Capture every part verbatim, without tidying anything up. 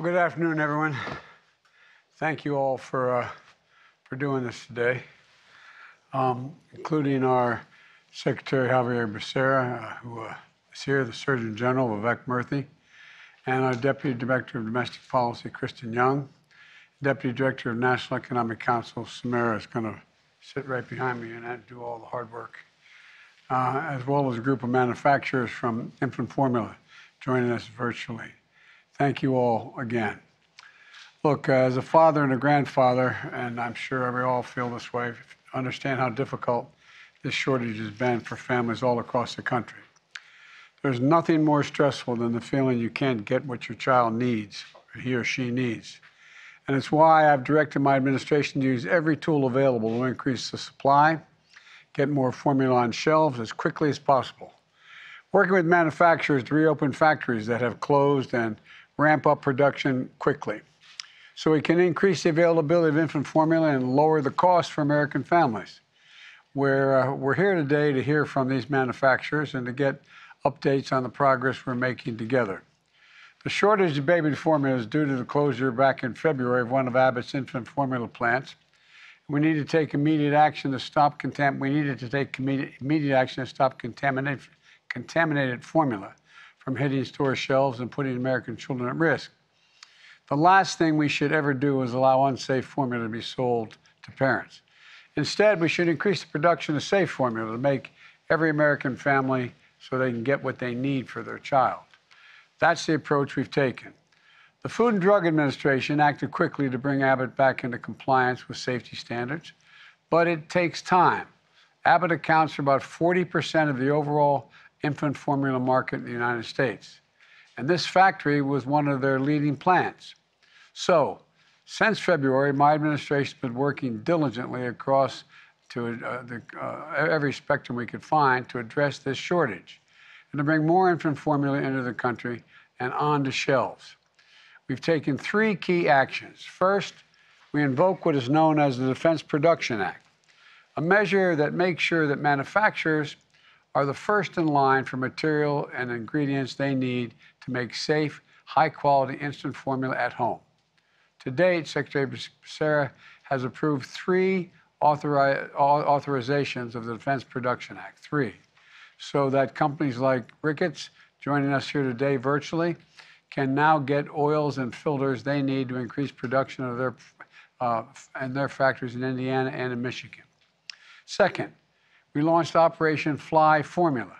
Well, good afternoon, everyone. Thank you all for uh, for doing this today, um, including our Secretary Javier Becerra, uh, who uh, is here, the Surgeon General Vivek Murthy, and our Deputy Director of Domestic Policy, Kristen Young, Deputy Director of National Economic Council, Samira, is going to sit right behind me and do all the hard work, uh, as well as a group of manufacturers from infant formula joining us virtually. Thank you all again. Look, uh, as a father and a grandfather, and I'm sure we all feel this way, understand how difficult this shortage has been for families all across the country. There's nothing more stressful than the feeling you can't get what your child needs, or he or she needs. And it's why I've directed my administration to use every tool available to increase the supply, get more formula on shelves as quickly as possible. Working with manufacturers to reopen factories that have closed and ramp up production quickly, so we can increase the availability of infant formula and lower the cost for American families. We're, uh, we're here today to hear from these manufacturers and to get updates on the progress we're making together. The shortage of baby formula is due to the closure back in February of one of Abbott's infant formula plants. We need to take immediate action to stop contam- we needed to take immediate action to stop contamination. contaminated formula from hitting store shelves and putting American children at risk. The last thing we should ever do is allow unsafe formula to be sold to parents. Instead, we should increase the production of safe formula to make every American family so they can get what they need for their child. That's the approach we've taken. The Food and Drug Administration acted quickly to bring Abbott back into compliance with safety standards, but it takes time. Abbott accounts for about forty percent of the overall infant formula market in the United States. And this factory was one of their leading plants. So, since February, my administration has been working diligently across to uh, the, uh, every spectrum we could find to address this shortage and to bring more infant formula into the country and onto shelves. We've taken three key actions. First, we invoke what is known as the Defense Production Act, a measure that makes sure that manufacturers are the first in line for material and ingredients they need to make safe, high-quality instant formula at home. To date, Secretary Becerra has approved three authori authorizations of the Defense Production Act, three, so that companies like Ricketts, joining us here today virtually, can now get oils and filters they need to increase production of their, uh, in their factories in Indiana and in Michigan. Second, we launched Operation Fly Formula,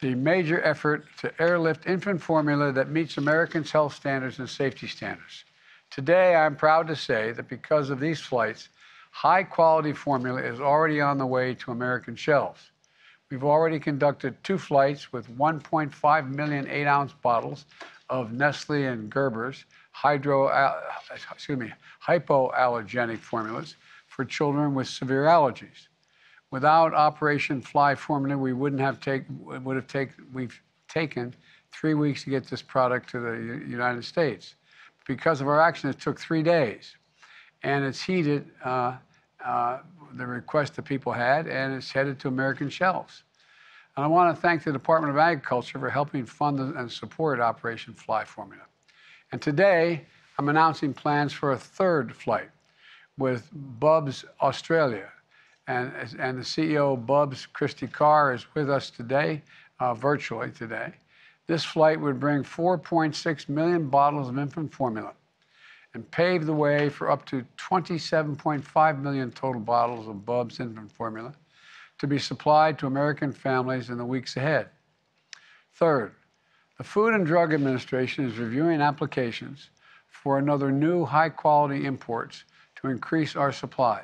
the major effort to airlift infant formula that meets Americans' health standards and safety standards. Today, I'm proud to say that because of these flights, high-quality formula is already on the way to American shelves. We've already conducted two flights with one point five million eight-ounce bottles of Nestle and Gerber's hydro, excuse me, hypoallergenic formulas for children with severe allergies. Without Operation Fly Formula, we wouldn't have taken, would have taken, we've taken three weeks to get this product to the United States. Because of our action, it took three days. And it's heeded uh, uh, the request that people had, and it's headed to American shelves. And I want to thank the Department of Agriculture for helping fund and support Operation Fly Formula. And today, I'm announcing plans for a third flight with Bubs Australia. And, and the C E O of Bubs, Kristi Carr, is with us today, uh, virtually today. This flight would bring four point six million bottles of infant formula and pave the way for up to twenty-seven point five million total bottles of Bubs infant formula to be supplied to American families in the weeks ahead. Third, the Food and Drug Administration is reviewing applications for another new high-quality imports to increase our supply.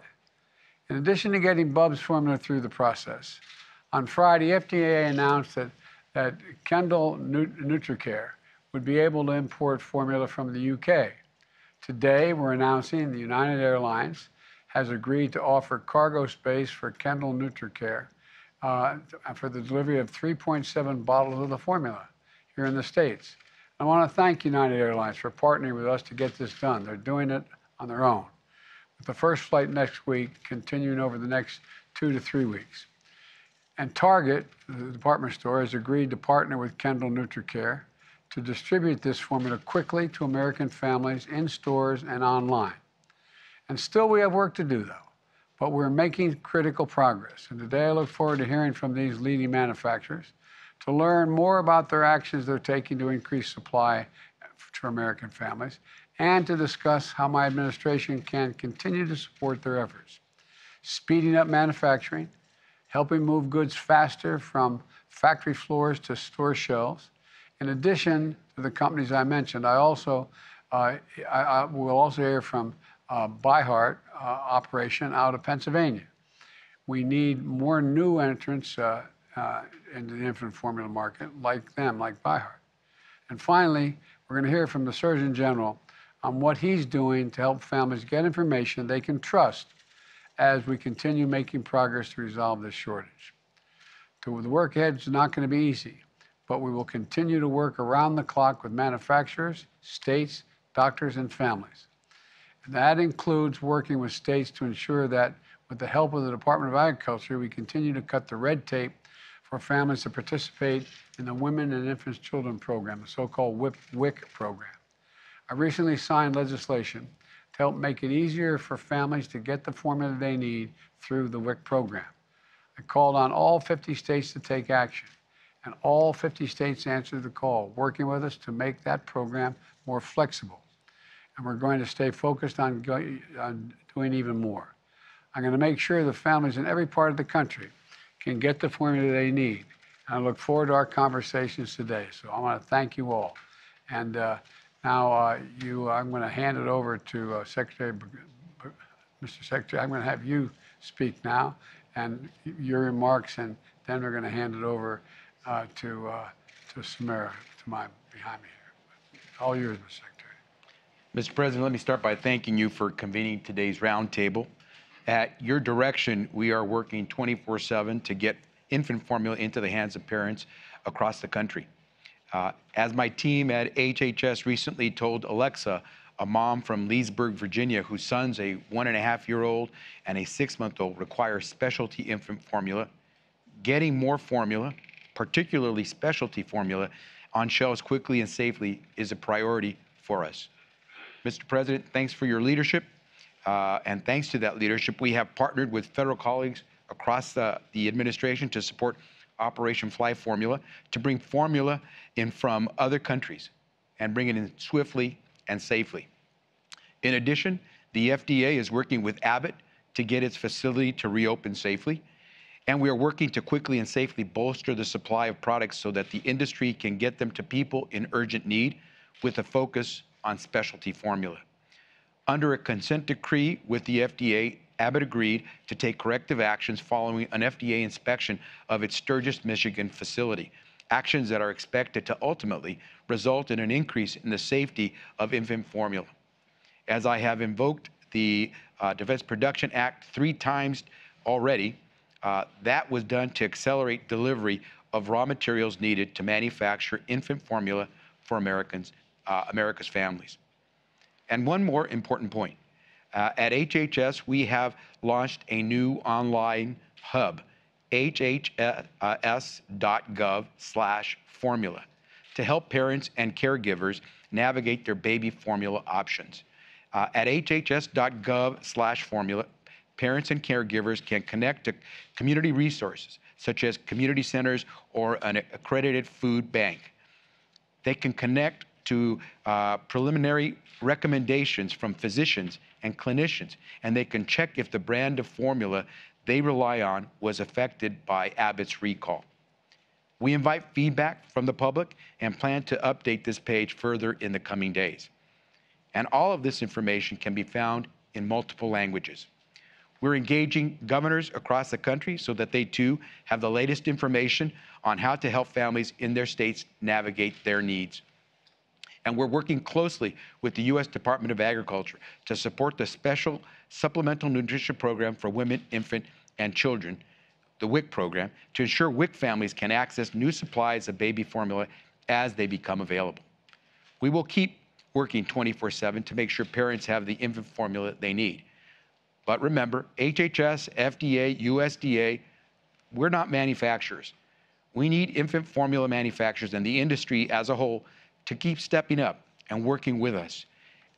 In addition to getting Bubs formula through the process, on Friday, F D A announced that, that Kendall NutriCare would be able to import formula from the U K. Today, we're announcing the United Airlines has agreed to offer cargo space for Kendall NutriCare uh, for the delivery of three point seven bottles of the formula here in the States. I want to thank United Airlines for partnering with us to get this done. They're doing it on their own, the first flight next week, continuing over the next two to three weeks. And Target, the department store, has agreed to partner with Kendall NutriCare to distribute this formula quickly to American families in stores and online. And still we have work to do, though, but we're making critical progress. And today I look forward to hearing from these leading manufacturers to learn more about their actions they're taking to increase supply to American families and to discuss how my administration can continue to support their efforts. Speeding up manufacturing, helping move goods faster from factory floors to store shelves. In addition to the companies I mentioned, I also uh, I, I will also hear from uh, Byheart uh, operation out of Pennsylvania. We need more new entrants uh, uh, into the infant formula market like them, like Byheart. And finally, we're going to hear from the Surgeon General on what he's doing to help families get information they can trust as we continue making progress to resolve this shortage. The work ahead is not going to be easy, but we will continue to work around the clock with manufacturers, states, doctors, and families. And that includes working with states to ensure that, with the help of the Department of Agriculture, we continue to cut the red tape for families to participate in the Women and Infants Children Program, the so-called W I C program. I recently signed legislation to help make it easier for families to get the formula they need through the W I C program. I called on all fifty states to take action, and all fifty states answered the call, working with us to make that program more flexible. And we're going to stay focused on, go- on doing even more. I'm going to make sure the families in every part of the country can get the formula they need. And I look forward to our conversations today. So I want to thank you all. And uh, now uh, you, I'm going to hand it over to uh, Secretary, Mister Secretary. I'm going to have you speak now and your remarks, and then we're going to hand it over uh, to uh, to Samira, to my behind me here. But all yours, Mister Secretary. Mister President, let me start by thanking you for convening today's roundtable. At your direction, we are working twenty-four seven to get infant formula into the hands of parents across the country. Uh, as my team at H H S recently told Alexa, a mom from Leesburg, Virginia, whose sons, a one and a half year old and a six month old, require specialty infant formula, getting more formula, particularly specialty formula, on shelves quickly and safely is a priority for us. Mister President, thanks for your leadership. Uh, and thanks to that leadership, we have partnered with federal colleagues across the, the administration to support Operation Fly Formula, to bring formula in from other countries and bring it in swiftly and safely. In addition, the F D A is working with Abbott to get its facility to reopen safely, and we are working to quickly and safely bolster the supply of products so that the industry can get them to people in urgent need with a focus on specialty formula. Under a consent decree with the F D A, Abbott agreed to take corrective actions following an F D A inspection of its Sturgis, Michigan facility, actions that are expected to ultimately result in an increase in the safety of infant formula. As I have invoked the uh, Defense Production Act three times already, uh, that was done to accelerate delivery of raw materials needed to manufacture infant formula for Americans, uh, America's families. And one more important point. Uh, at H H S, we have launched a new online hub, H H S dot gov slash formula, to help parents and caregivers navigate their baby formula options. Uh, at H H S dot gov slash formula, parents and caregivers can connect to community resources, such as community centers or an accredited food bank. They can connect to uh, preliminary recommendations from physicians and clinicians, and they can check if the brand of formula they rely on was affected by Abbott's recall. We invite feedback from the public and plan to update this page further in the coming days. And all of this information can be found in multiple languages. We're engaging governors across the country so that they too have the latest information on how to help families in their states navigate their needs. And we're working closely with the U S Department of Agriculture to support the Special Supplemental Nutrition Program for Women, Infant, and Children, the W I C program, to ensure W I C families can access new supplies of baby formula as they become available. We will keep working twenty-four seven to make sure parents have the infant formula they need. But remember, H H S, F D A, U S D A, we're not manufacturers. We need infant formula manufacturers and the industry as a whole to keep stepping up and working with us.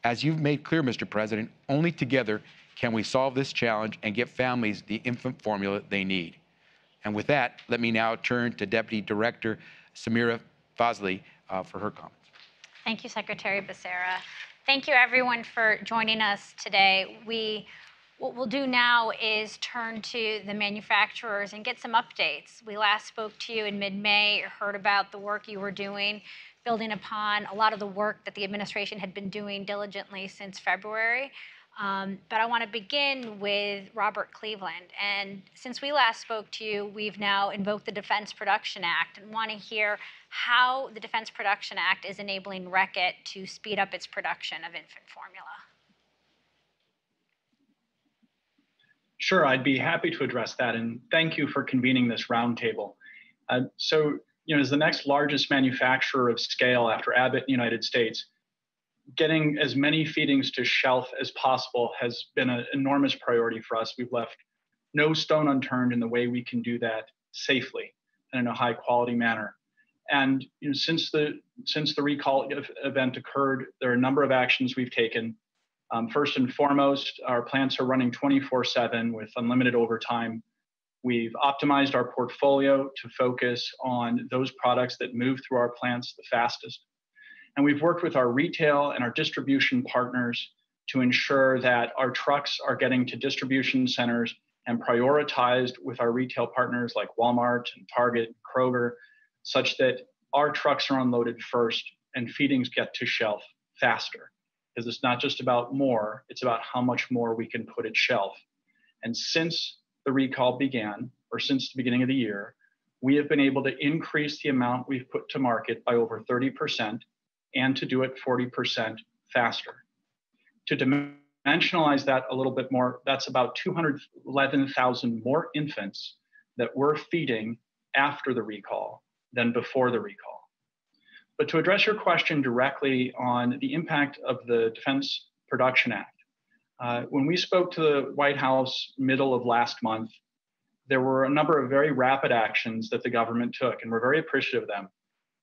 As you've made clear, Mister President, only together can we solve this challenge and get families the infant formula they need. And with that, let me now turn to Deputy Director Samira Fazli uh, for her comments. Thank you, Secretary Becerra. Thank you, everyone, for joining us today. We, what we'll do now is turn to the manufacturers and get some updates. We last spoke to you in mid-May, heard about the work you were doing, building upon a lot of the work that the administration had been doing diligently since February. Um, but I want to begin with Robert Cleveland. And since we last spoke to you, we've now invoked the Defense Production Act and want to hear how the Defense Production Act is enabling Reckitt to speed up its production of infant formula. Sure, I'd be happy to address that. And thank you for convening this roundtable. Uh, so, you know, as the next largest manufacturer of scale after Abbott in the United States, getting as many feedings to shelf as possible has been an enormous priority for us. We've left no stone unturned in the way we can do that safely and in a high quality manner. And you know, since the since the recall event occurred, there are a number of actions we've taken. Um, first and foremost, our plants are running twenty-four seven with unlimited overtime. We've optimized our portfolio to focus on those products that move through our plants the fastest. And we've worked with our retail and our distribution partners to ensure that our trucks are getting to distribution centers and prioritized with our retail partners like Walmart and Target and Kroger, such that our trucks are unloaded first and feedings get to shelf faster. Because it's not just about more, it's about how much more we can put at shelf. And since the recall began, or since the beginning of the year, we have been able to increase the amount we've put to market by over thirty percent, and to do it forty percent faster. To dimensionalize that a little bit more, that's about two hundred eleven thousand more infants that we're feeding after the recall than before the recall. But to address your question directly on the impact of the Defense Production Act, uh, when we spoke to the White House middle of last month, there were a number of very rapid actions that the government took, and we're very appreciative of them.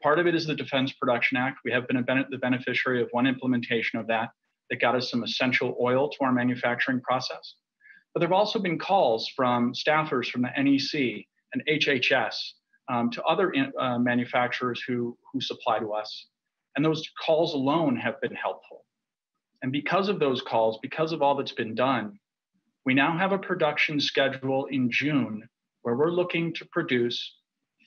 Part of it is the Defense Production Act. We have been a ben- the beneficiary of one implementation of that that got us some essential oil to our manufacturing process. But there have also been calls from staffers from the N E C and H H S um, to other in- uh, manufacturers who, who supply to us. And those calls alone have been helpful. And because of those calls, because of all that's been done, we now have a production schedule in June where we're looking to produce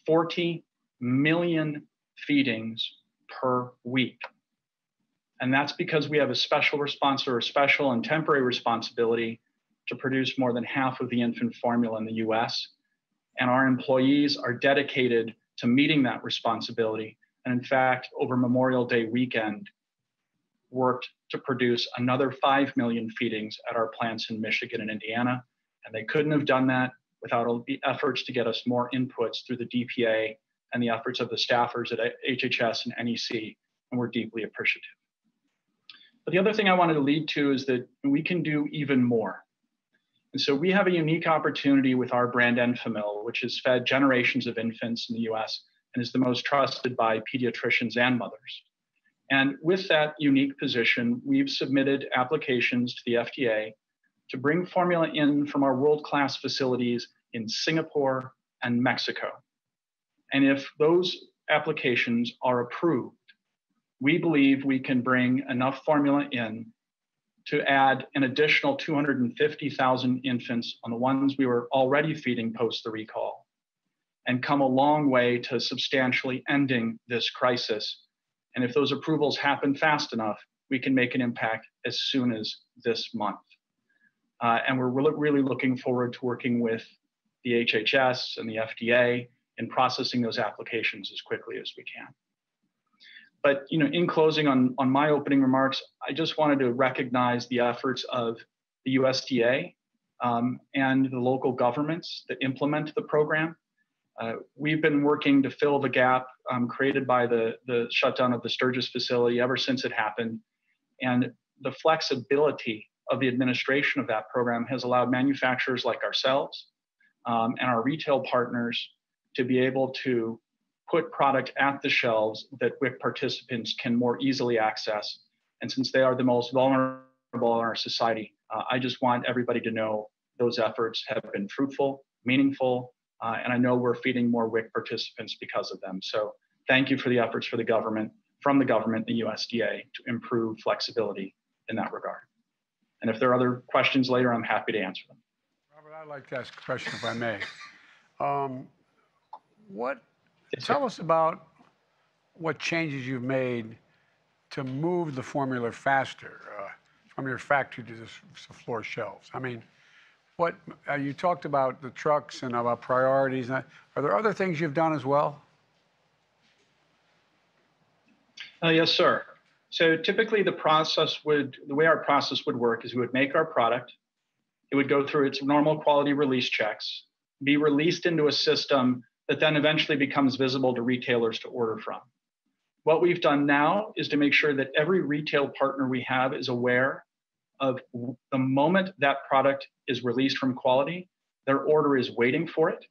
forty million feedings per week. And that's because we have a special response or a special and temporary responsibility to produce more than half of the infant formula in the U S. And our employees are dedicated to meeting that responsibility. And in fact, over Memorial Day weekend, worked to produce another five million feedings at our plants in Michigan and Indiana. And they couldn't have done that without all the efforts to get us more inputs through the D P A and the efforts of the staffers at H H S and N E C, and we're deeply appreciative. But the other thing I wanted to lead to is that we can do even more. And so we have a unique opportunity with our brand Enfamil, which has fed generations of infants in the U S and is the most trusted by pediatricians and mothers. And with that unique position, we've submitted applications to the F D A to bring formula in from our world-class facilities in Singapore and Mexico. And if those applications are approved, we believe we can bring enough formula in to add an additional two hundred fifty thousand infants on the ones we were already feeding post the recall, and come a long way to substantially ending this crisis. And if those approvals happen fast enough, we can make an impact as soon as this month. Uh, and we're really, really looking forward to working with the H H S and the F D A and processing those applications as quickly as we can. But you know, in closing on, on my opening remarks, I just wanted to recognize the efforts of the U S D A um, and the local governments that implement the program. Uh, we've been working to fill the gap um, created by the, the shutdown of the Sturgis facility ever since it happened. And the flexibility of the administration of that program has allowed manufacturers like ourselves um, and our retail partners to be able to put product at the shelves that W I C participants can more easily access. And since they are the most vulnerable in our society, uh, I just want everybody to know those efforts have been fruitful, meaningful, uh, and I know we're feeding more W I C participants because of them. So thank you for the efforts for the government, from the government, the U S D A, to improve flexibility in that regard. And if there are other questions later, I'm happy to answer them. Robert, I'd like to ask a question, if I may. Um, what, yes, tell sir. us about what changes you've made to move the formula faster uh, from your factory to the, to the floor shelves. I mean, what uh, you talked about the trucks and about priorities. And are there other things you've done as well? Uh, yes, sir. So typically the process would, the way our process would work is we would make our product, it would go through its normal quality release checks, be released into a system that then eventually becomes visible to retailers to order from. What we've done now is to make sure that every retail partner we have is aware of the moment that product is released from quality, their order is waiting for it.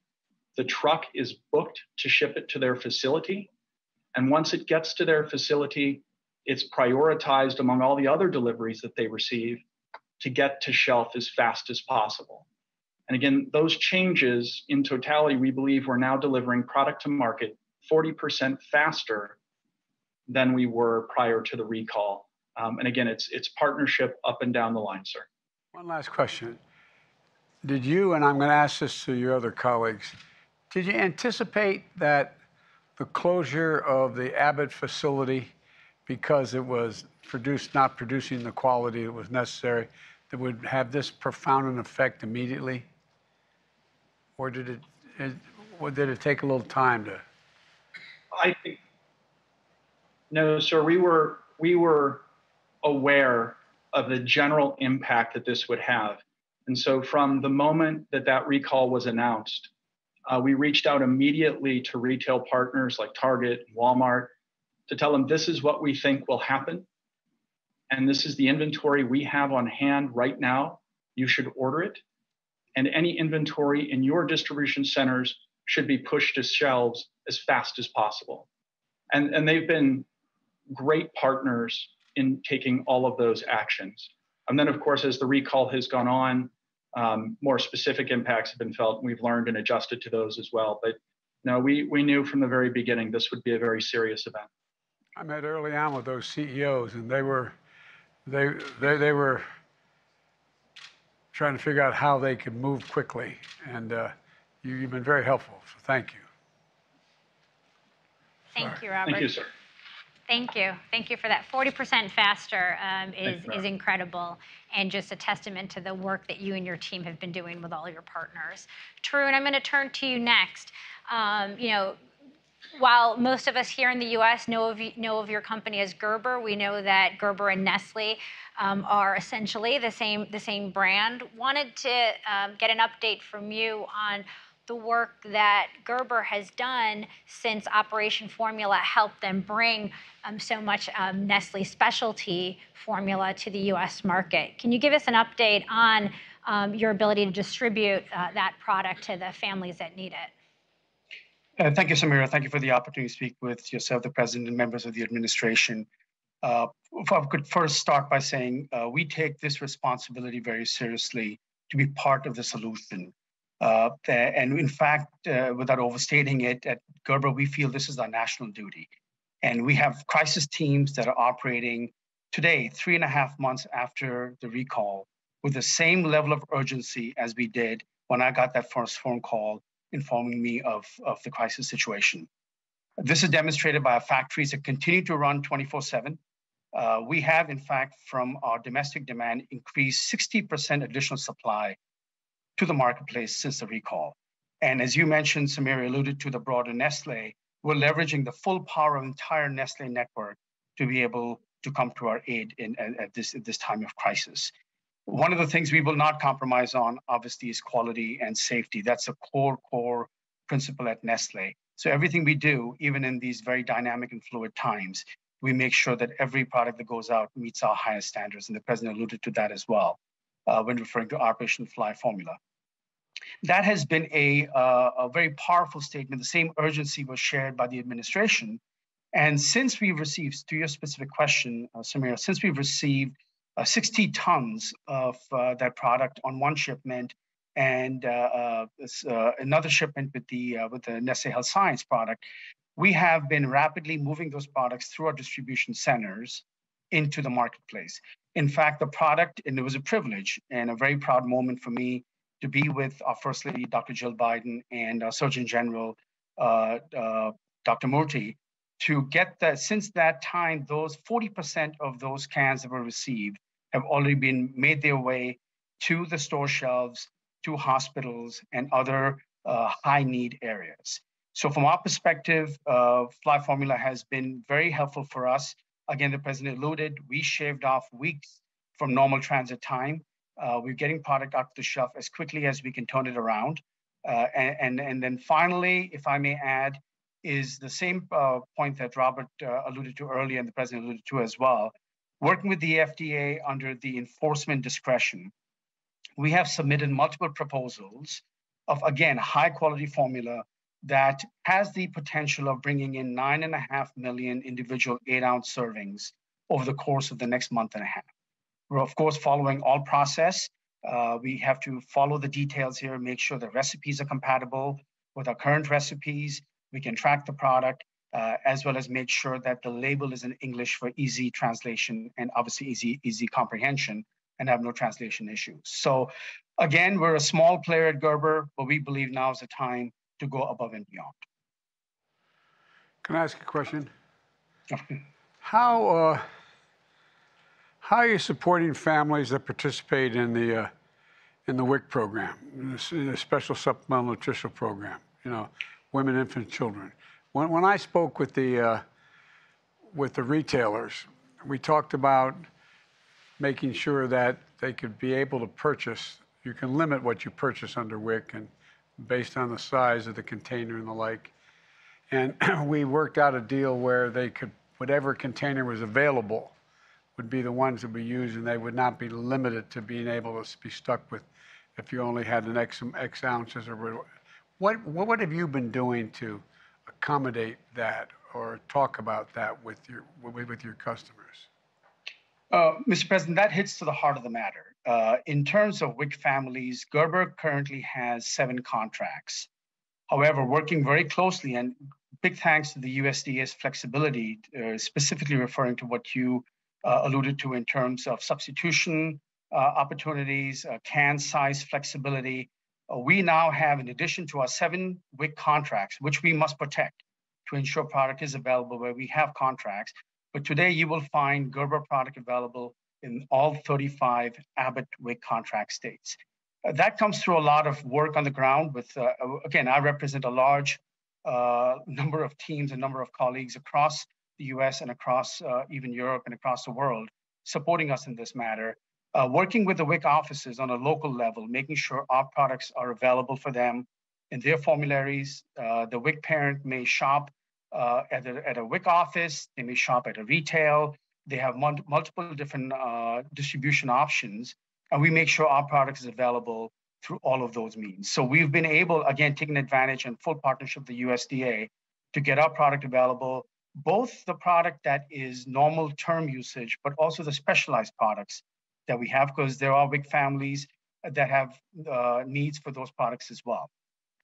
The truck is booked to ship it to their facility. And once it gets to their facility, it's prioritized among all the other deliveries that they receive to get to shelf as fast as possible. And again, those changes in totality, we believe we're now delivering product to market forty percent faster than we were prior to the recall. Um, and again, it's, it's partnership up and down the line, sir. One last question. Did you, and I'm going to ask this to your other colleagues, did you anticipate that the closure of the Abbott facility because it was produced, not producing the quality that was necessary, that would have this profound an effect immediately? Or did it, it, or did it take a little time to? I think, no, sir, we were, we were aware of the general impact that this would have. And so from the moment that that recall was announced, uh, we reached out immediately to retail partners like Target, Walmart, to tell them this is what we think will happen. And this is the inventory we have on hand right now. You should order it. And any inventory in your distribution centers should be pushed to shelves as fast as possible. And, and they've been great partners in taking all of those actions. And then, of course, as the recall has gone on, um, more specific impacts have been felt. And we've learned and adjusted to those as well. But no, we, we knew from the very beginning this would be a very serious event. I met early on with those C E Os, and they were They, they they were trying to figure out how they could move quickly, and uh, you, you've been very helpful, so thank you. Thank Sorry. you, Robert. Thank you, sir. Thank you. Thank you for that. forty percent faster um, is, you, is incredible, and just a testament to the work that you and your team have been doing with all your partners. Tarun, I'm going to turn to you next. Um, you know, While most of us here in the U S know of, know of your company as Gerber, we know that Gerber and Nestle um, are essentially the same, the same brand. Wanted to um, get an update from you on the work that Gerber has done since Operation Formula helped them bring um, so much um, Nestle specialty formula to the U S market. Can you give us an update on um, your ability to distribute uh, that product to the families that need it? Uh, thank you, Samira. Thank you for the opportunity to speak with yourself, the president, and members of the administration. Uh, if I could first start by saying uh, we take this responsibility very seriously to be part of the solution. Uh, and in fact, uh, without overstating it, at Gerber, we feel this is our national duty. And we have crisis teams that are operating today, three and a half months after the recall, with the same level of urgency as we did when I got that first phone call informing me of, of the crisis situation. This is demonstrated by our factories that continue to run twenty-four seven. Uh, we have, in fact, from our domestic demand, increased sixty percent additional supply to the marketplace since the recall. And as you mentioned, Samira alluded to the broader Nestle, we're leveraging the full power of the entire Nestle network to be able to come to our aid in, at, at, this, at this time of crisis. One of the things we will not compromise on, obviously, is quality and safety. That's a core, core principle at Nestle. So everything we do, even in these very dynamic and fluid times, we make sure that every product that goes out meets our highest standards. And the president alluded to that as well uh, when referring to Operation Fly Formula. That has been a, uh, a very powerful statement. The same urgency was shared by the administration. And since we've received, to your specific question, uh, Samira, since we've received uh, sixty tons of uh, that product on one shipment and uh, uh, uh, another shipment with the, uh, with the Nestle Health Science product, we have been rapidly moving those products through our distribution centers into the marketplace. In fact, the product, and it was a privilege and a very proud moment for me to be with our First Lady, Doctor Jill Biden, and our Surgeon General, uh, uh, Doctor Murthy, to get that. Since that time, those forty percent of those cans that were received have already been made their way to the store shelves, to hospitals, and other uh, high-need areas. So from our perspective, uh, Fly Formula has been very helpful for us. Again, the president alluded, we shaved off weeks from normal transit time. Uh, we're getting product out to the shelf as quickly as we can turn it around. Uh, and, and, and then finally, if I may add, is the same uh, point that Robert uh, alluded to earlier and the president alluded to as well. Working with the F D A under the enforcement discretion, we have submitted multiple proposals of, again, high quality formula that has the potential of bringing in nine and a half million individual eight ounce servings over the course of the next month and a half. We're of course following all process. Uh, we have to follow the details here, make sure the recipes are compatible with our current recipes. We can track the product uh, as well as make sure that the label is in English for easy translation and obviously easy, easy comprehension and have no translation issues. So again, we're a small player at Gerber, but we believe now is the time to go above and beyond. Can I ask a question? How, uh, how are you supporting families that participate in the, uh, in the W I C program, in the Special Supplemental Nutritional Program, you know, women, infant, children? When, when I spoke with the, uh, with the retailers, we talked about making sure that they could be able to purchase. You can limit what you purchase under W I C and based on the size of the container and the like. And we worked out a deal where they could, whatever container was available would be the ones that we use, and they would not be limited to being able to be stuck with if you only had an X, X ounces or what, what. What have you been doing to accommodate that or talk about that with your, with your customers? Uh, Mister President, that hits to the heart of the matter. Uh, in terms of W I C families, Gerber currently has seven contracts. However, working very closely, and big thanks to the U S D A's flexibility, uh, specifically referring to what you uh, alluded to in terms of substitution uh, opportunities, uh, can size flexibility. Uh, we now have, in addition to our seven W I C contracts, which we must protect to ensure product is available where we have contracts. But today you will find Gerber product available in all thirty-five Abbott W I C contract states. Uh, that comes through a lot of work on the ground with, uh, again, I represent a large uh, number of teams, a number of colleagues across the U S and across uh, even Europe and across the world supporting us in this matter, uh, working with the W I C offices on a local level, making sure our products are available for them in their formularies. Uh, the W I C parent may shop uh, at, a, at a W I C office, they may shop at a retail. They have multiple different uh, distribution options, and we make sure our product is available through all of those means. So we've been able, again, taking advantage and full partnership with the U S D A to get our product available, both the product that is normal term usage, but also the specialized products that we have, because there are W I C families that have uh, needs for those products as well.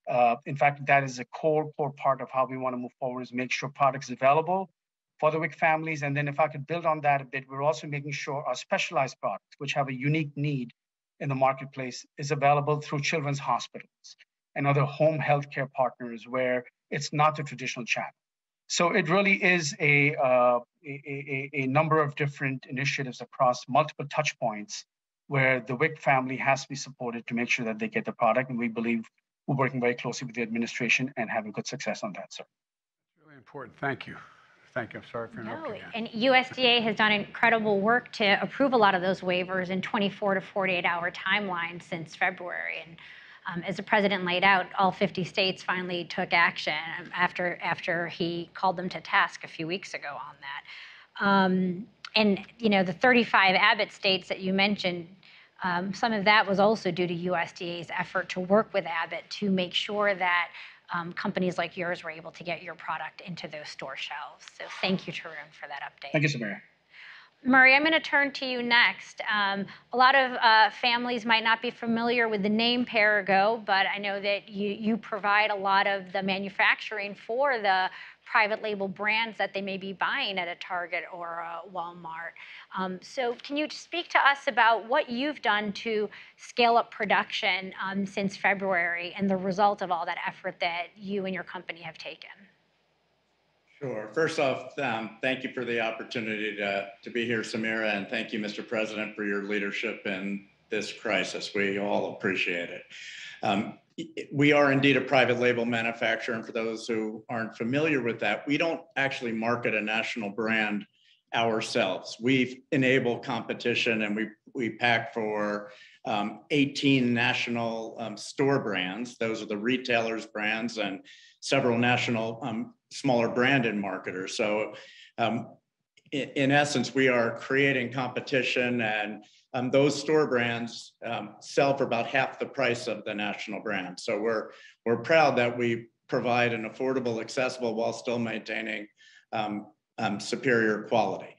Uh, in fact, that is a core, core part of how we want to move forward is make sure products available for the W I C families. And then if I could build on that a bit, we're also making sure our specialized products, which have a unique need in the marketplace, is available through children's hospitals and other home healthcare partners where it's not the traditional channel. So it really is a, uh, a, a, a number of different initiatives across multiple touch points where the W I C family has to be supported to make sure that they get the product. And we believe we're working very closely with the administration and having good success on that, sir. That's really important, thank you. Thank you. I'm sorry for interrupting you. And U S D A has done incredible work to approve a lot of those waivers in twenty-four to forty-eight hour timeline since February. And um, as the president laid out, all fifty states finally took action after after he called them to task a few weeks ago on that. Um, and you know, the thirty-five Abbott states that you mentioned Um, some of that was also due to U S D A's effort to work with Abbott to make sure that um, companies like yours were able to get your product into those store shelves. So thank you, Tarun, for that update. Thank you, Samira. Murray, I'm going to turn to you next. Um, a lot of uh, families might not be familiar with the name Perrigo, but I know that you, you provide a lot of the manufacturing for the private label brands that they may be buying at a Target or a Walmart. Um, so can you speak to us about what you've done to scale up production um, since February and the result of all that effort that you and your company have taken? Sure. First off, um, thank you for the opportunity to, to be here, Samira, and thank you, Mister President, for your leadership in this crisis. We all appreciate it. Um, we are indeed a private label manufacturer, and for those who aren't familiar with that, we don't actually market a national brand ourselves. We enable competition, and we, we pack for um, eighteen national um, store brands. Those are the retailers' brands, and several national um, smaller branded marketers. So um, in, in essence, we are creating competition, and um, those store brands um, sell for about half the price of the national brand. So we're, we're proud that we provide an affordable, accessible, while still maintaining um, um, superior quality.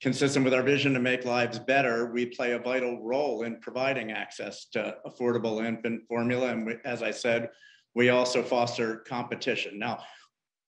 Consistent with our vision to make lives better, we play a vital role in providing access to affordable infant formula. And we, as I said, we also foster competition. Now,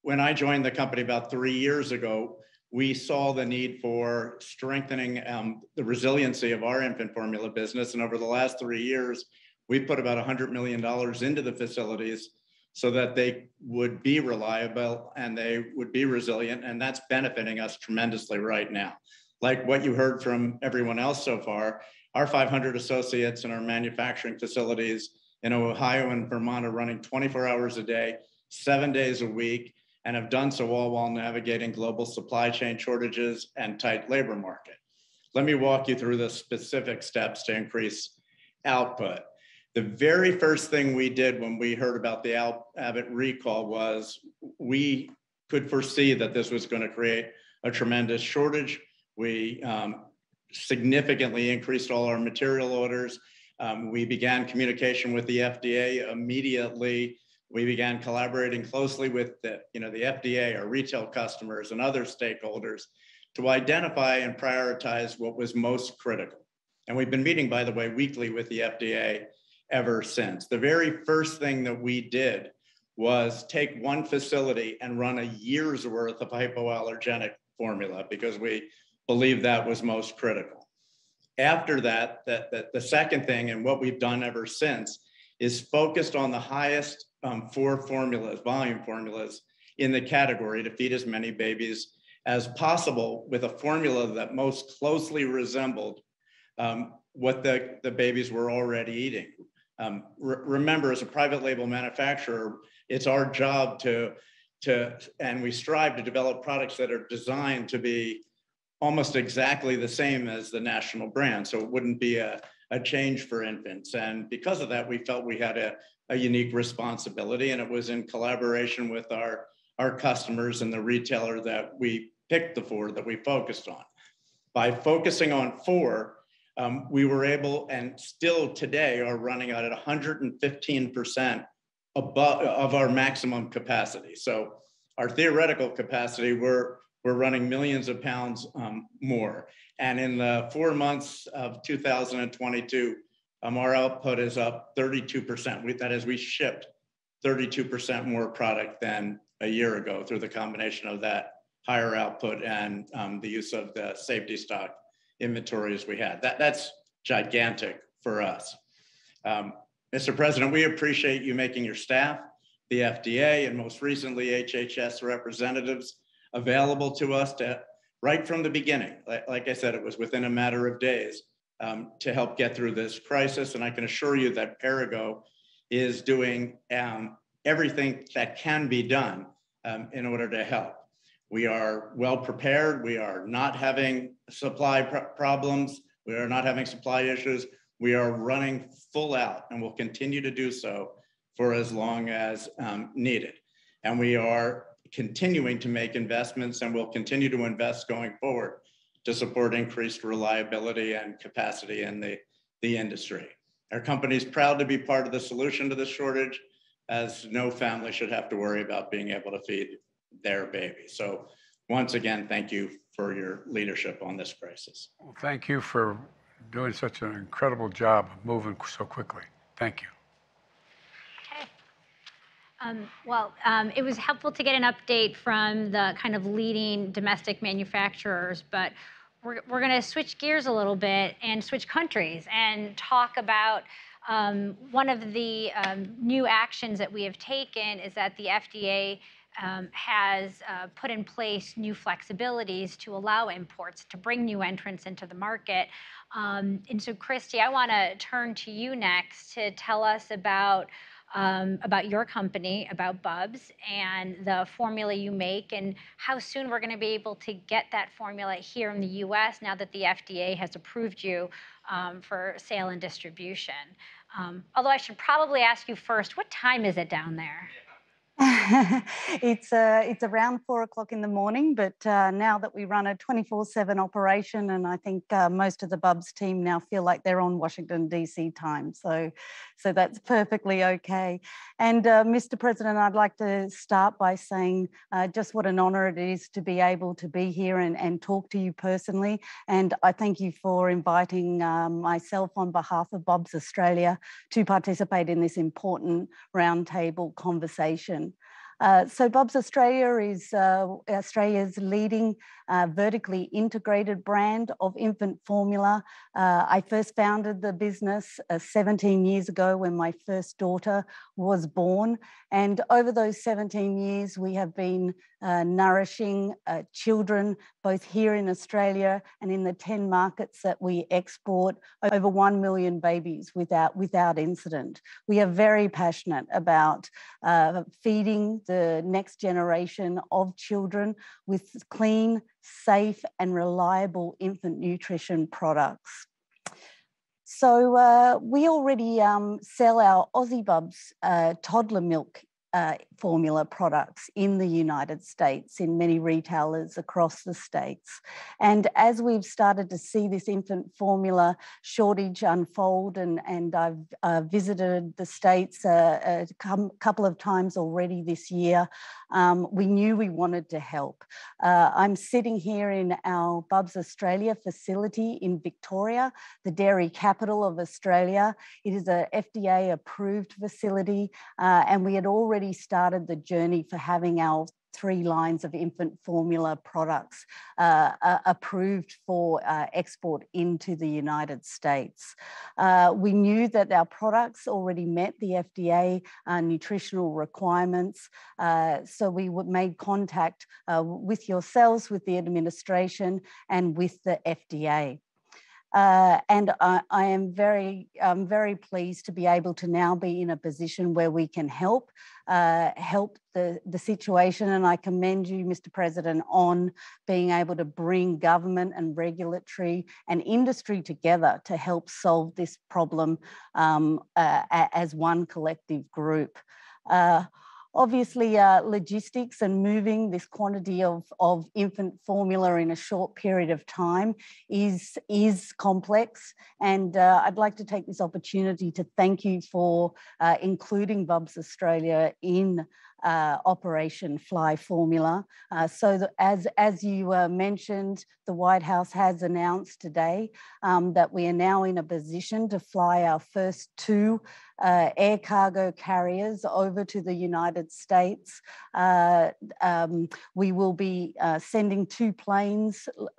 when I joined the company about three years ago, we saw the need for strengthening um, the resiliency of our infant formula business. And over the last three years, we put about one hundred million dollars into the facilities so that they would be reliable and they would be resilient. And that's benefiting us tremendously right now. Like what you heard from everyone else so far, our five hundred associates in our manufacturing facilities in Ohio and Vermont are running twenty-four hours a day, seven days a week, and have done so all while navigating global supply chain shortages and tight labor market. Let me walk you through the specific steps to increase output. The very first thing we did when we heard about the Abbott recall was we could foresee that this was going to create a tremendous shortage. We um, significantly increased all our material orders. Um, we began communication with the F D A immediately. We began collaborating closely with the, you know, the F D A, our retail customers, and other stakeholders to identify and prioritize what was most critical. And we've been meeting, by the way, weekly with the F D A ever since. The very first thing that we did was take one facility and run a year's worth of hypoallergenic formula because we believed that was most critical. After that, that, that the second thing, and what we've done ever since, is focused on the highest Um, four formulas, volume formulas in the category to feed as many babies as possible with a formula that most closely resembled um, what the, the babies were already eating. Um, re remember, as a private label manufacturer, it's our job to, to, and we strive to develop products that are designed to be almost exactly the same as the national brand. So it wouldn't be a, a change for infants. And because of that, we felt we had a a unique responsibility, and it was in collaboration with our, our customers and the retailer that we picked the four that we focused on. By focusing on four, um, we were able, and still today are running out at one hundred fifteen percent above of our maximum capacity. So our theoretical capacity, we're, we're running millions of pounds um, more. And in the four months of two thousand twenty-two, Um, our output is up thirty-two percent. We, that is, we shipped thirty-two percent more product than a year ago through the combination of that higher output and um, the use of the safety stock inventories we had. That, that's gigantic for us. Um, Mister President, we appreciate you making your staff, the F D A, and most recently H H S representatives available to us to, right from the beginning. Like, like I said, it was within a matter of days. Um, to help get through this crisis. And I can assure you that Perrigo is doing um, everything that can be done um, in order to help. We are well prepared. We are not having supply pr problems. We are not having supply issues. We are running full out and will continue to do so for as long as um, needed. And we are continuing to make investments and will continue to invest going forward to support increased reliability and capacity in the, the industry. Our company is proud to be part of the solution to this shortage, as no family should have to worry about being able to feed their baby. So once again, thank you for your leadership on this crisis. Well, thank you for doing such an incredible job of moving so quickly. Thank you. Okay. Um, well, um, it was helpful to get an update from the kind of leading domestic manufacturers, but we're, we're going to switch gears a little bit and switch countries and talk about um, one of the um, new actions that we have taken is that the F D A Um, has uh, put in place new flexibilities to allow imports to bring new entrants into the market. Um, and so, Kristi, I want to turn to you next to tell us about um, about your company, about Bubs, and the formula you make, and how soon we're going to be able to get that formula here in the U S now that the F D A has approved you um, for sale and distribution. Um, although I should probably ask you first, what time is it down there? it's uh, it's around four o'clock in the morning, but uh, now that we run a twenty-four seven operation, and I think uh, most of the Bubs team now feel like they're on Washington D C time, so so that's perfectly okay. And uh, Mister President, I'd like to start by saying uh, just what an honor it is to be able to be here and, and talk to you personally. And I thank you for inviting um, myself on behalf of Bubs Australia to participate in this important roundtable conversation. Uh, so Bubs Australia is uh, Australia's leading uh, vertically integrated brand of infant formula. Uh, I first founded the business uh, seventeen years ago when my first daughter was born. And over those seventeen years, we have been uh, nourishing uh, children, both here in Australia and in the ten markets that we export, over one million babies without, without incident. We are very passionate about uh, feeding the next generation of children with clean, safe, and reliable infant nutrition products. So uh, we already um, sell our Aussie Bubs uh, toddler milk Uh, formula products in the United States, in many retailers across the states. And as we've started to see this infant formula shortage unfold, and, and I've uh, visited the states uh, a couple of times already this year, um, we knew we wanted to help. Uh, I'm sitting here in our Bubs Australia facility in Victoria, the dairy capital of Australia. It is an F D A-approved facility, uh, and we had already started the journey for having our three lines of infant formula products uh, uh, approved for uh, export into the United States. Uh, we knew that our products already met the F D A uh, nutritional requirements, uh, so we made contact uh, with yourselves, with the administration, and with the F D A. Uh, and I, I am very, I'm very pleased to be able to now be in a position where we can help, uh, help the, the situation. And I commend you, Mister President, on being able to bring government and regulatory and industry together to help solve this problem um, uh, as one collective group. Uh, Obviously, uh, logistics and moving this quantity of, of infant formula in a short period of time is, is complex. And uh, I'd like to take this opportunity to thank you for uh, including Bubs Australia in Uh, Operation Fly Formula. Uh, so that as, as you uh, mentioned, the White House has announced today um, that we are now in a position to fly our first two uh, air cargo carriers over to the United States. Uh, um, we will be uh, sending two planes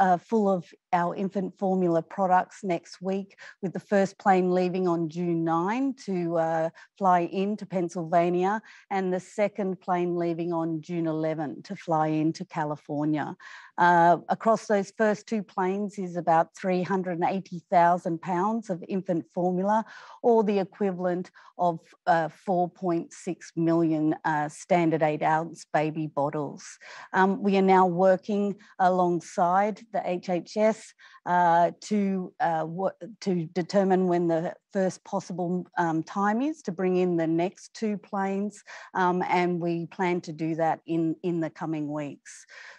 uh, full of our infant formula products next week, with the first plane leaving on June ninth to uh, fly into Pennsylvania, and the second plane leaving on June eleventh to fly into California. Uh, across those first two planes is about three hundred eighty thousand pounds of infant formula, or the equivalent of uh, four point six million uh, standard eight ounce baby bottles. Um, we are now working alongside the H H S uh, to, uh, to determine when the first possible um, time is to bring in the next two planes, um, and we plan to do that in, in the coming weeks.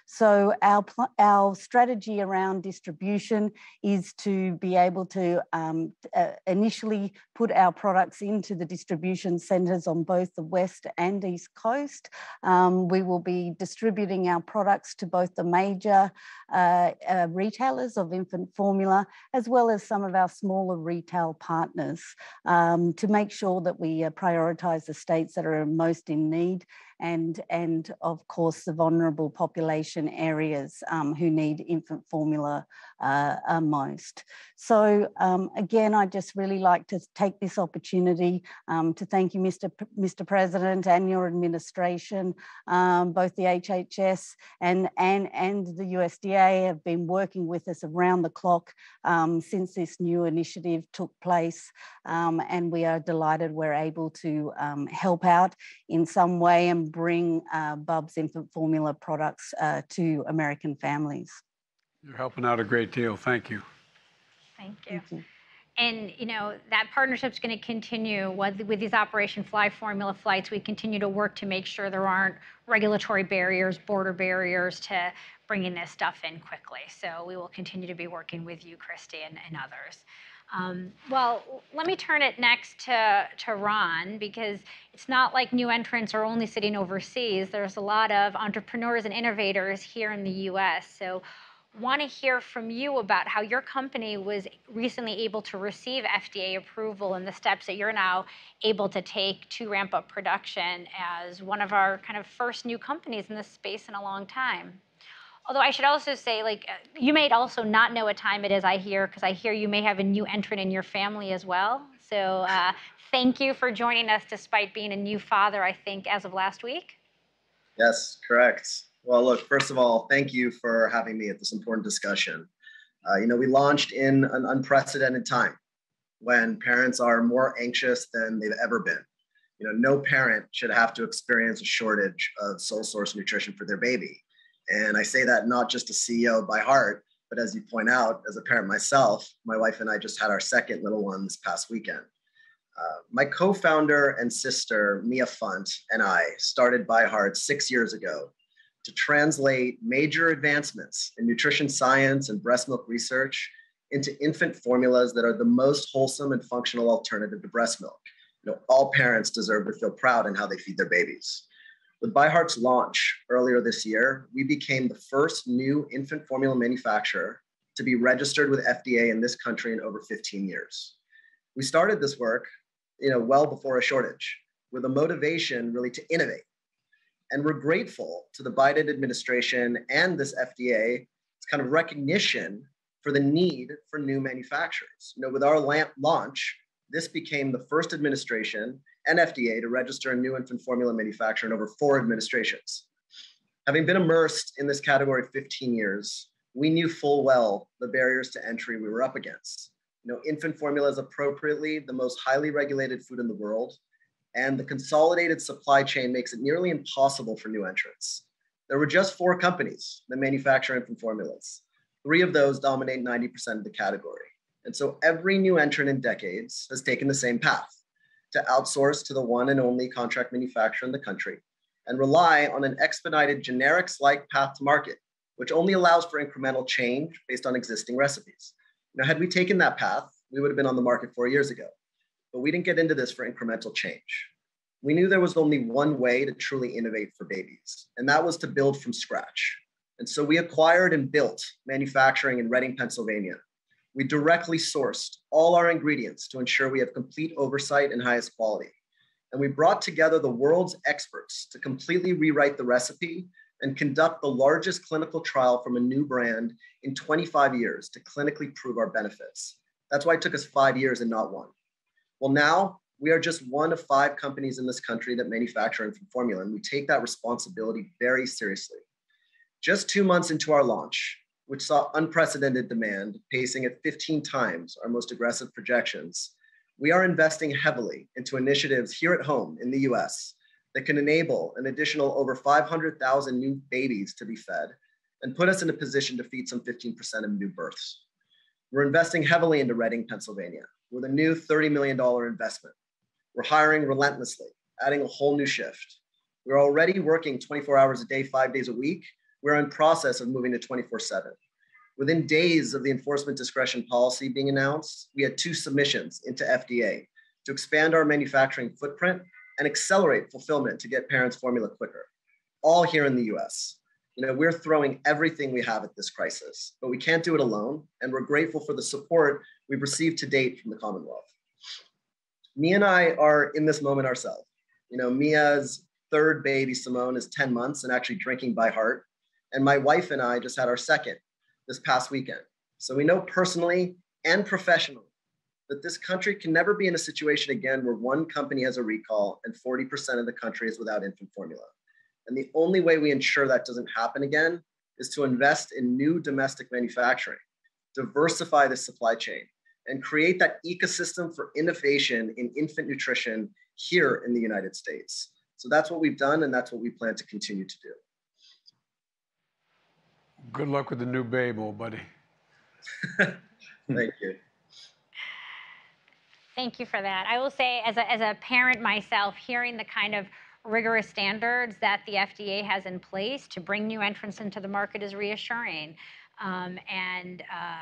So our, our strategy around distribution is to be able to um, uh, initially put our products into the distribution centres on both the West and East Coast. Um, we will be distributing our products to both the major uh, uh, retailers of infant formula, as well as some of our smaller retail partners, um, to make sure that we uh, prioritise the states that are most in need, and, and of course, the vulnerable population areas um, who need infant formula uh, uh, most. So um, again, I just really like to take this opportunity um, to thank you, Mister P Mister President, and your administration. Um, both the H H S and, and, and the U S D A have been working with us around the clock um, since this new initiative took place, um, and we are delighted we're able to um, help out in some way and bring uh, Bubs infant formula products uh, to American families. You're helping out a great deal. Thank you. Thank you. Thank you. And, you know, that partnership's going to continue with, with these Operation Fly Formula flights. We continue to work to make sure there aren't regulatory barriers, border barriers to bringing this stuff in quickly. So we will continue to be working with you, Kristi, and, and others. Um, well, let me turn it next to, to Ron, because it's not like new entrants are only sitting overseas. There's a lot of entrepreneurs and innovators here in the U S. So want to hear from you about how your company was recently able to receive F D A approval and the steps that you're now able to take to ramp up production as one of our kind of first new companies in this space in a long time. Although I should also say, like, you may also not know what time it is, I hear, because I hear you may have a new entrant in your family as well. So uh, thank you for joining us despite being a new father, I think, as of last week. Yes, correct. Well, look, first of all, thank you for having me at this important discussion. Uh, you know, we launched in an unprecedented time when parents are more anxious than they've ever been. You know, no parent should have to experience a shortage of sole source nutrition for their baby. And I say that not just as C E O of Byheart, but as you point out, as a parent myself, my wife and I just had our second little one this past weekend. Uh, my co-founder and sister, Mia Funt, and I started Byheart six years ago to translate major advancements in nutrition science and breast milk research into infant formulas that are the most wholesome and functional alternative to breast milk. You know, all parents deserve to feel proud in how they feed their babies. With Byheart's launch earlier this year, we became the first new infant formula manufacturer to be registered with F D A in this country in over fifteen years. We started this work, you know, well before a shortage, with a motivation really to innovate. And we're grateful to the Biden administration and this F D A, it's kind of recognition for the need for new manufacturers. You know, with our launch, this became the first administration and F D A to register a new infant formula manufacturer in over four administrations. Having been immersed in this category fifteen years, we knew full well the barriers to entry we were up against. You know, infant formula is appropriately the most highly regulated food in the world, and the consolidated supply chain makes it nearly impossible for new entrants. There were just four companies that manufacture infant formulas. Three of those dominate ninety percent of the category. And so every new entrant in decades has taken the same path: to outsource to the one and only contract manufacturer in the country and rely on an expedited generics-like path to market, which only allows for incremental change based on existing recipes. Now, had we taken that path, we would have been on the market four years ago, but we didn't get into this for incremental change. We knew there was only one way to truly innovate for babies, and that was to build from scratch. And so we acquired and built manufacturing in Reading, Pennsylvania. We directly sourced all our ingredients to ensure we have complete oversight and highest quality. And we brought together the world's experts to completely rewrite the recipe and conduct the largest clinical trial from a new brand in twenty-five years to clinically prove our benefits. That's why it took us five years and not one. Well, now we are just one of five companies in this country that manufacture infant formula, and we take that responsibility very seriously. Just two months into our launch, which saw unprecedented demand, pacing at fifteen times our most aggressive projections, we are investing heavily into initiatives here at home in the U S that can enable an additional over five hundred thousand new babies to be fed and put us in a position to feed some fifteen percent of new births. We're investing heavily into Reading, Pennsylvania, with a new thirty million dollars investment. We're hiring relentlessly, adding a whole new shift. We're already working twenty-four hours a day, five days a week, we're in process of moving to twenty-four seven. Within days of the enforcement discretion policy being announced, we had two submissions into F D A to expand our manufacturing footprint and accelerate fulfillment to get parents formula quicker, all here in the U S. You know, we're throwing everything we have at this crisis, but we can't do it alone. And we're grateful for the support we've received to date from the Commonwealth. Mia and I are in this moment ourselves. You know, Mia's third baby, Simone, is ten months and actually drinking Byheart. And my wife and I just had our second this past weekend. So we know personally and professionally that this country can never be in a situation again where one company has a recall and forty percent of the country is without infant formula. And the only way we ensure that doesn't happen again is to invest in new domestic manufacturing, diversify the supply chain, and create that ecosystem for innovation in infant nutrition here in the United States. So that's what we've done, and that's what we plan to continue to do. Good luck with the new babe, old buddy. Thank you. Thank you for that. I will say, as a, as a parent myself, hearing the kind of rigorous standards that the F D A has in place to bring new entrants into the market is reassuring, um, and, uh,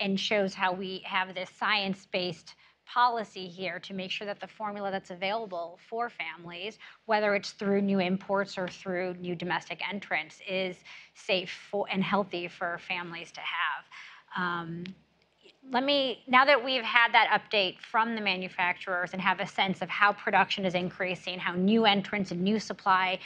and shows how we have this science-based policy here to make sure that the formula that's available for families, whether it's through new imports or through new domestic entrants, is safe for, and healthy for families to have. Um, let me, now that we've had that update from the manufacturers and have a sense of how production is increasing, how new entrants and new supply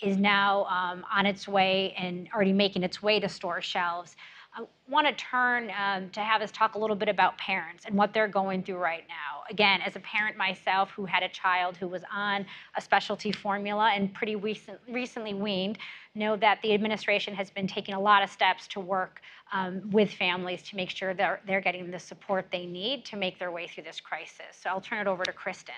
is now um, on its way and already making its way to store shelves, I want to turn um, to have us talk a little bit about parents and what they're going through right now. Again, as a parent myself who had a child who was on a specialty formula and pretty recent, recently weaned, know that the administration has been taking a lot of steps to work um, with families to make sure they're, they're getting the support they need to make their way through this crisis. So I'll turn it over to Kristen.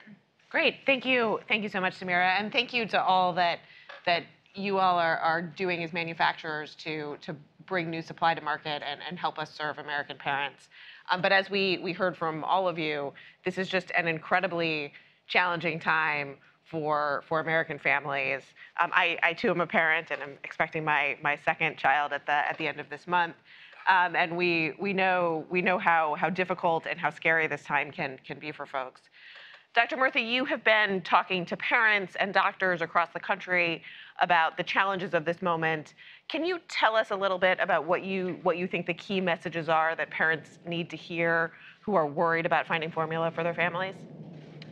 Great. Thank you. Thank you so much, Samira. And thank you to all that, that you all are, are doing as manufacturers to, to bring new supply to market and, and help us serve American parents. Um, but as we, we heard from all of you, this is just an incredibly challenging time for, for American families. Um, I, I too am a parent, and I'm expecting my, my second child at the, at the end of this month. Um, and we, we know, we know how, how difficult and how scary this time can, can be for folks. Doctor Murthy, you have been talking to parents and doctors across the country about the challenges of this moment. Can you tell us a little bit about what you, what you think the key messages are that parents need to hear who are worried about finding formula for their families?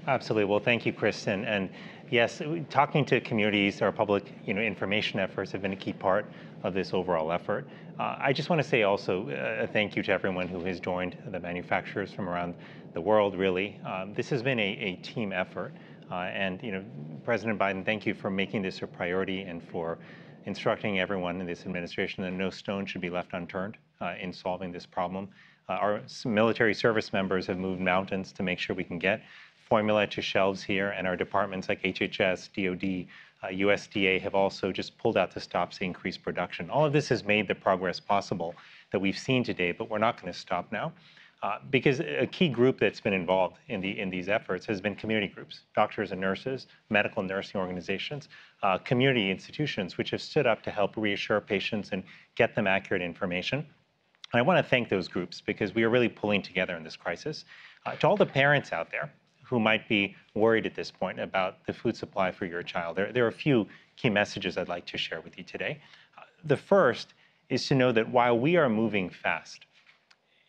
Absolutely. Well, thank you, Kristen. And yes, talking to communities, our public you know, information efforts have been a key part of this overall effort. Uh, I just want to say also a thank you to everyone who has joined the manufacturers from around the world, really. Um, this has been a, a team effort. Uh, and, you know, President Biden, thank you for making this a priority and for instructing everyone in this administration that no stone should be left unturned uh, in solving this problem. Uh, our military service members have moved mountains to make sure we can get formula to shelves here, and our departments like H H S, D O D, uh, U S D A have also just pulled out the stops to increase production. All of this has made the progress possible that we've seen today, but we're not going to stop now. Uh, because a key group that's been involved in, the, in these efforts has been community groups, doctors and nurses, medical and nursing organizations, uh, community institutions, which have stood up to help reassure patients and get them accurate information. And I want to thank those groups because we are really pulling together in this crisis. Uh, to all the parents out there who might be worried at this point about the food supply for your child, there, there are a few key messages I'd like to share with you today. Uh, the first is to know that while we are moving fast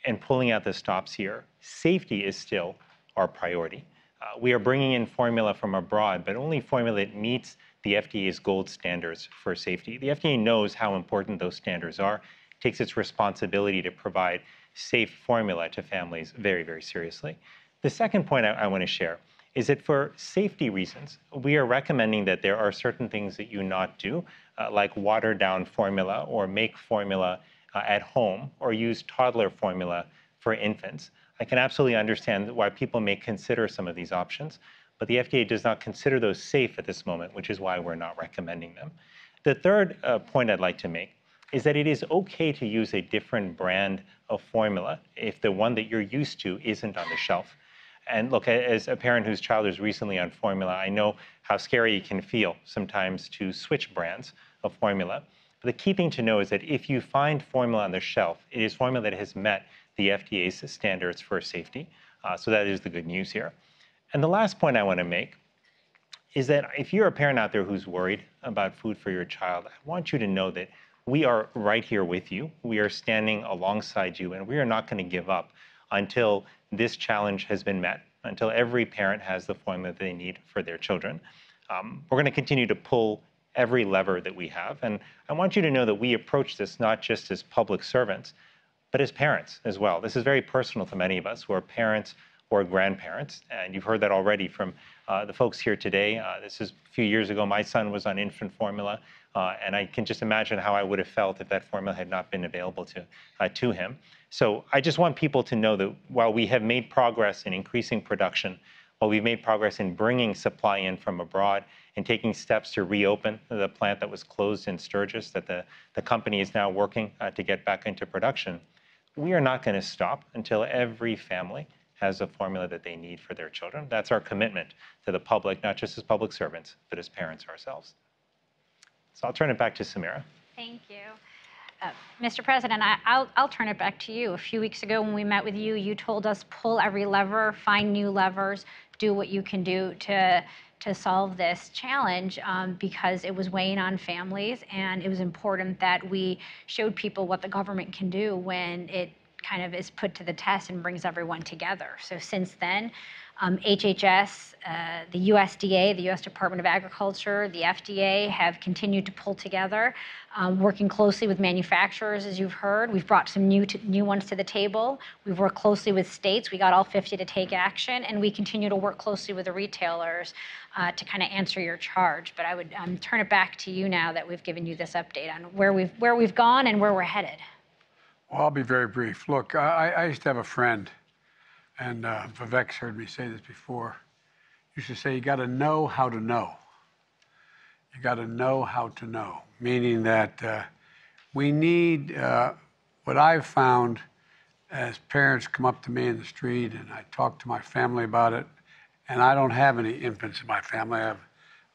and pulling out the stops here, safety is still our priority. Uh, we are bringing in formula from abroad, but only formula that meets the F D A's gold standards for safety. The F D A knows how important those standards are, it takes its responsibility to provide safe formula to families very, very seriously. The second point I, I want to share is that for safety reasons, we are recommending that there are certain things that you not do, uh, like water down formula or make formula Uh, at home or use toddler formula for infants. I can absolutely understand why people may consider some of these options, but the F D A does not consider those safe at this moment, which is why we're not recommending them. The third uh, point I'd like to make is that it is okay to use a different brand of formula if the one that you're used to isn't on the shelf. And look, as a parent whose child is recently on formula, I know how scary it can feel sometimes to switch brands of formula. But the key thing to know is that if you find formula on the shelf, it is formula that has met the F D A's standards for safety. Uh, so that is the good news here. And the last point I want to make is that if you're a parent out there who's worried about food for your child, I want you to know that we are right here with you. We are standing alongside you, and we are not going to give up until this challenge has been met, until every parent has the formula that they need for their children. Um, we're going to continue to pull every lever that we have. And I want you to know that we approach this not just as public servants, but as parents as well. This is very personal to many of us who are parents or grandparents. And you've heard that already from uh, the folks here today. Uh, this is a few years ago. My son was on infant formula. Uh, and I can just imagine how I would have felt if that formula had not been available to, uh, to him. So I just want people to know that while we have made progress in increasing production, while we've made progress in bringing supply in from abroad and taking steps to reopen the plant that was closed in Sturgis, that the, the company is now working uh, to get back into production, we are not going to stop until every family has a formula that they need for their children. That's our commitment to the public, not just as public servants, but as parents ourselves. So I'll turn it back to Samira. Thank you. Uh, Mister President, I, I'll, I'll turn it back to you. A few weeks ago when we met with you, you told us pull every lever, find new levers, do what you can do to, to solve this challenge um, because it was weighing on families, and it was important that we showed people what the government can do when it kind of is put to the test and brings everyone together. So since then, Um, H H S, uh, the U S D A, the U S Department of Agriculture, the F D A have continued to pull together, um, working closely with manufacturers, as you've heard. We've brought some new, new ones to the table. We've worked closely with states. We got all fifty to take action, and we continue to work closely with the retailers uh, to kind of answer your charge. But I would um, turn it back to you now that we've given you this update on where we've, where we've gone and where we're headed. Well, I'll be very brief. Look, I, I used to have a friend, and uh, Vivek's heard me say this before, used to say, you got to know how to know. You got to know how to know, meaning that uh, we need, uh, what I've found as parents come up to me in the street and I talk to my family about it, and I don't have any infants in my family. I have,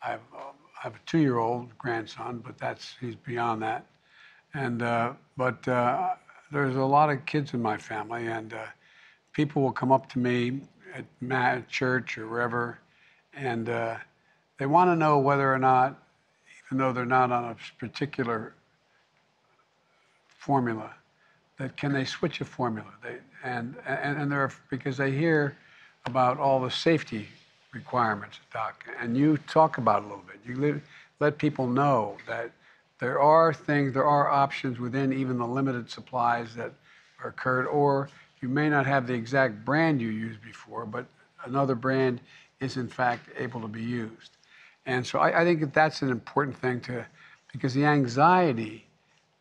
I have, uh, I have a two-year-old grandson, but that's, he's beyond that. And, uh, but uh, there's a lot of kids in my family, and uh, people will come up to me at church or wherever, and uh, they want to know whether or not, even though they're not on a particular formula, that can they switch a formula? They, and and, and they're, because they hear about all the safety requirements, Doc, and you talk about it a little bit. You let, let people know that there are things, there are options within even the limited supplies that are occurred, or you may not have the exact brand you used before, but another brand is, in fact, able to be used. And so I, I think that that's an important thing to, because the anxiety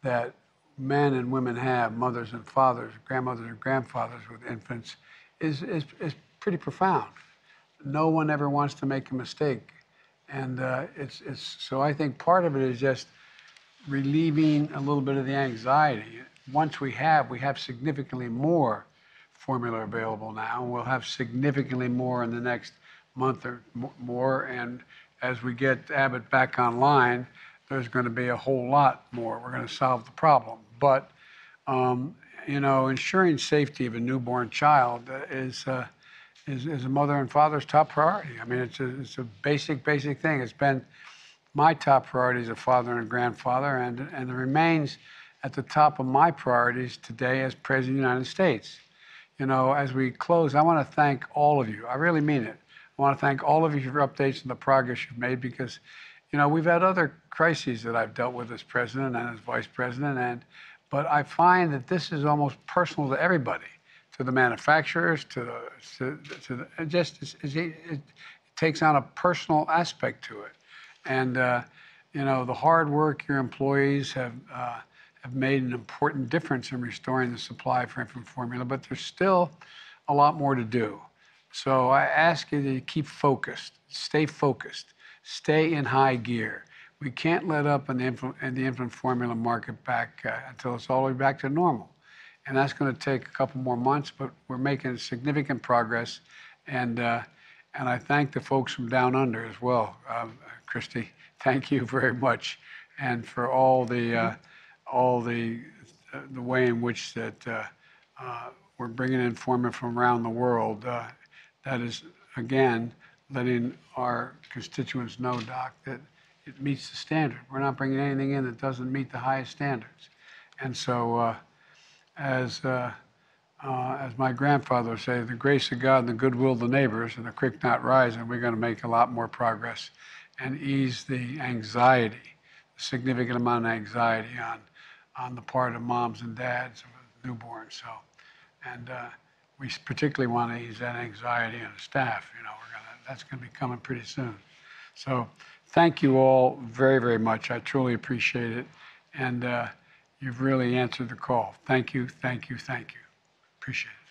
that men and women have, mothers and fathers, grandmothers and grandfathers with infants, is, is, is pretty profound. No one ever wants to make a mistake. And uh, it's, it's, so I think part of it is just relieving a little bit of the anxiety. Once we have, we have significantly more formula available now, and we'll have significantly more in the next month or more. And as we get Abbott back online, there's going to be a whole lot more. We're going to solve the problem. But, um, you know, ensuring safety of a newborn child is, uh, is, is a mother and father's top priority. I mean, it's a, it's a basic, basic thing. It's been my top priority as a father and grandfather, and, and it remains at the top of my priorities today as President of the United States. You know, as we close, I want to thank all of you. I really mean it. I want to thank all of you for your updates and the progress you've made, because, you know, we've had other crises that I've dealt with as President and as Vice President, and but I find that this is almost personal to everybody, to the manufacturers, to the, to, to the just it's, it's, it takes on a personal aspect to it, and uh, you know, the hard work your employees have. Uh, have made an important difference in restoring the supply for infant formula, but there's still a lot more to do. So I ask you to keep focused, stay focused, stay in high gear. We can't let up in the infant, in the infant formula market back uh, until it's all the way back to normal. And that's going to take a couple more months, but we're making significant progress. And, uh, and I thank the folks from down under as well. Um, Kristi, thank you very much. and for all the uh, all the uh, the way in which that uh, uh, we're bringing in formula from around the world. Uh, that is, again, letting our constituents know, Doc, that it meets the standard. We're not bringing anything in that doesn't meet the highest standards. And so, uh, as uh, uh, as my grandfather said, the grace of God and the goodwill of the neighbors and the creek not rising, we're going to make a lot more progress and ease the anxiety, the significant amount of anxiety on on the part of moms and dads of newborns. So, and uh, we particularly want to ease that anxiety on the staff. You know, we're gonna that's going to be coming pretty soon. So. Thank you all very, very much. I truly appreciate it. And uh, you've really answered the call. Thank you, thank you, thank you. Appreciate it.